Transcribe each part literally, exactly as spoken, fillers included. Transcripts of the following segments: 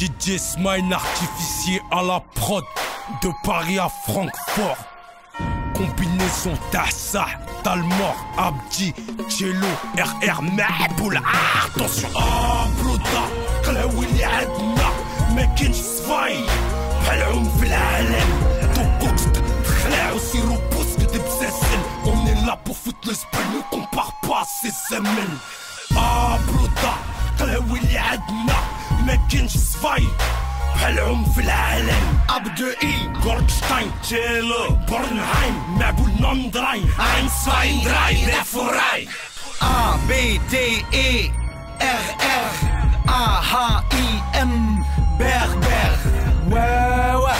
D J Smile, artificier à la prod, de Paris à Francfort. Combinaison Tahsa, Talmor, Abdi, Celo, R R, Maboul. Attention, أبرودة قلاوي اللي عندنا ما كاينش صفاي بحالهم في العالم. دوكوكسك تخلعوا سيرو بوسك دبساسل. On est là pour foutre le spell, ne compare pas ces semaines. أبرودة قلاوي اللي عندنا ما كاينش صفاي بحالهم في العالم. Abdi, Goldstein, Celo, Bornheim, Maboul non-drei, eins, zwei, drei, Referei. A, B, D, E, R, R, A, H, I, M, Berber. Wewe,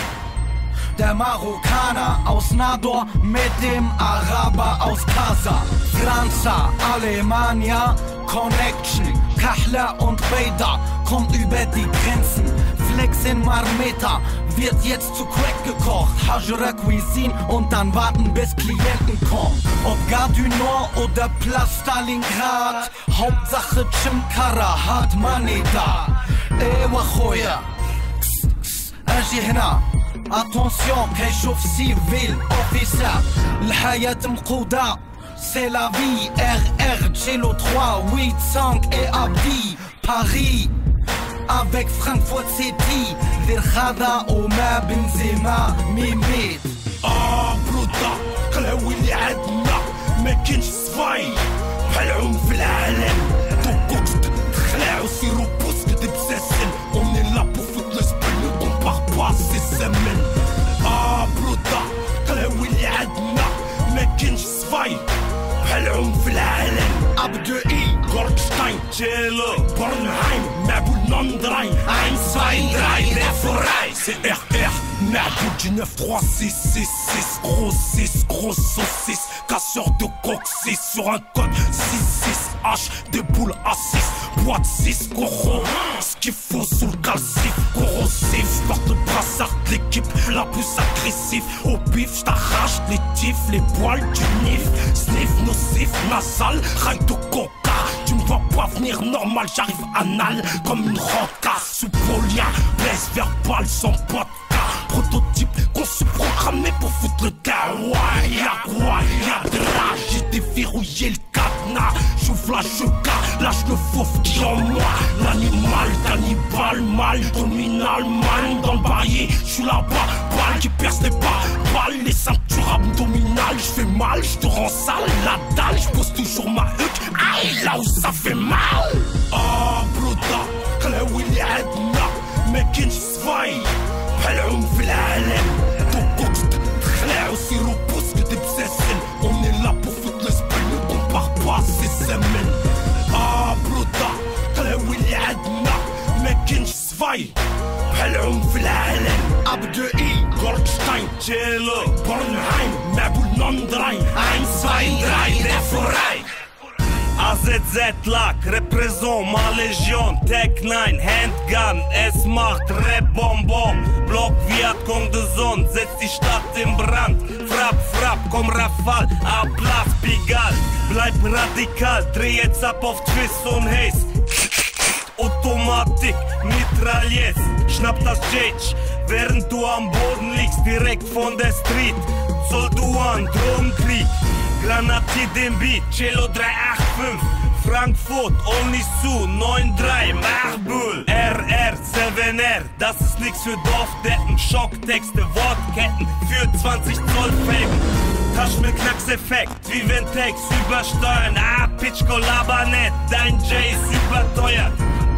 der Marokkaner aus Nador mit dem Araber aus Casa. Franza, Alemannia, Connection. Kahla und Beda kommt über die Grenzen. Flex in Marmeta wird jetzt zu Crack gekocht. Hajra Cuisine und dann warten bis Klienten kommen. Ob Gare du Nord oder Plastalingrad, Hauptsache Chimkara hat Marmeta. Ewa khoya, kss kss, aji hna. Attention, Peshuf civil officer. الحياة مقودة. C'est la vie, R R, Celo trois huit cinq et Abdi, Paris, avec Frankfurt City, Virchada, Oma, Benzema, Mimit. Ah, Bruda, قلاوي اللي عندنا ما كاينش صفاي بحالهم في العالم. دوكوكسك تخلعوا سيرو بوسك دبساسل. On est là pour foutre le spell, ne compare pas ces semaines. Ah, Bruda, قلاوي اللي عندنا ما كاينش صفاي. بحالهم في العالم. أبدئي غورتشتاين تيلو بورنهايم مابول نوندراين اينسفايندراين ريفوراي سي إخ إخ مابول dix-neuf trois six six six gros six gros saucisse casseur de coccyx sur un code six six H des boules à six boîte six coro ce qu'il faut sous le calcif corrosif porte brassard l'équipe la plus agressive au pif j't'arrache les tifs les poils du nif sniff nocif nasal rail de coca tu me vois pas venir normal j'arrive anal comme une roca sous polien blesse verbal sans pote prototype qu'on se programmait pour foutre le dawaya guayadra j'ai déverrouillé le cadenas j'ouvre la chouka lâche le fauve qui en moi l'animal cannibale mal dominal man dans le bailli j'suis là-bas balle qui perce les pas balle les ceintures abdominales j'fais mal j'te rends sale la dalle j'pose toujours ma huc aïe là où ça fait mal ah broda قلاوي اللي عندنا ما كاينش صفاي بحالهم في العالم. دوكوكسك تخلعوا سيرو بوسك دبساسل. On est là pour foutre le spell, ne compare pas ces semaines. Ah broda قلاوي اللي عندنا ما كاينش صفاي بحالهم في العالم. أبدئي غورتشتاين تيلو بورنهايم مابول نوندراين اينسفايندراين ريفوراي A Z Z-Lak, représente ma légion. Tech neun, Handgun, es macht Rebombo. Block Viatkong de Zone, setzt die Stadt in Brand. Frapp, frapp, komm Rafal, Ablass, Pigal. Bleib radikal, dreh jetzt ab auf Twist und Haze. Automatik, Mitraillez, schnapp das Cage, während du am Boden liegst, direkt von der Street. Soll du an Drogenkrieg. Granati den Beat, Celo drei acht fünf, Frankfurt, only Su, neun drei, Maboul, R R, sieben R, das ist nix für Dorfdeppen, Schocktexte, Wortketten, für zwanzig Zoll Fame, Tasch mit Knackseffekt, wie wenn Text übersteuern, ah, Pitschko, Labanet, dein J ist überteuer,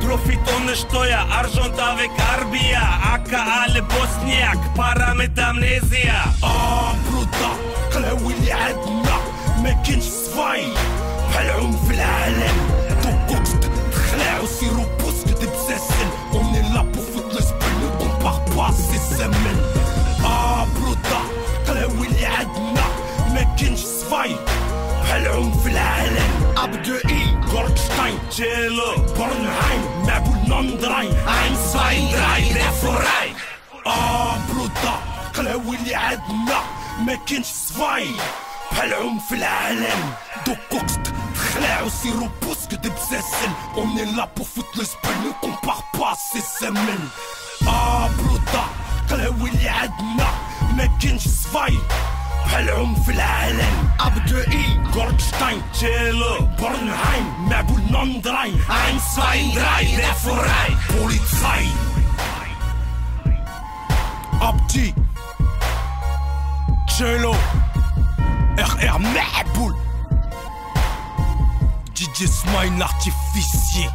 Profit ohne Steuer, Argent avec Arbia, A K A le Bosniak, Para mit Amnesia. Ah, Bruder, قلاوي اللي عندنا ما كاينش صفاي بحالهم في العالم. دوكوكسك تخلعوا سيرو بوسك دبساسل. On est là pour foutre le spell, ne compare pas ces semaines. Ah, Bruder, قلاوي اللي عندنا ما كاينش صفاي بحالهم في العالم. أبدئي غورتشتاين تيلو بورنهايم مابول نوندراين اينسفايندراين ريفوراي. آه برودا قلاوي اللي عندنا ما كاينش صفاي Palom fil alem, dokoxt, tchlao sirop pousse que des bzessin. On est là pour foutre le spin, ne compare pas ces semaines. Ah, bruta, tchlaoui l'adna, mekinch zwei. Palom fil alem, Abdi, Goldstein, Celo, Bornheim, Maboul non drei, eins, zwei, drei, Referei, Polizei. Abdi, Celo. R R Maboul, D J Smile l'artificier.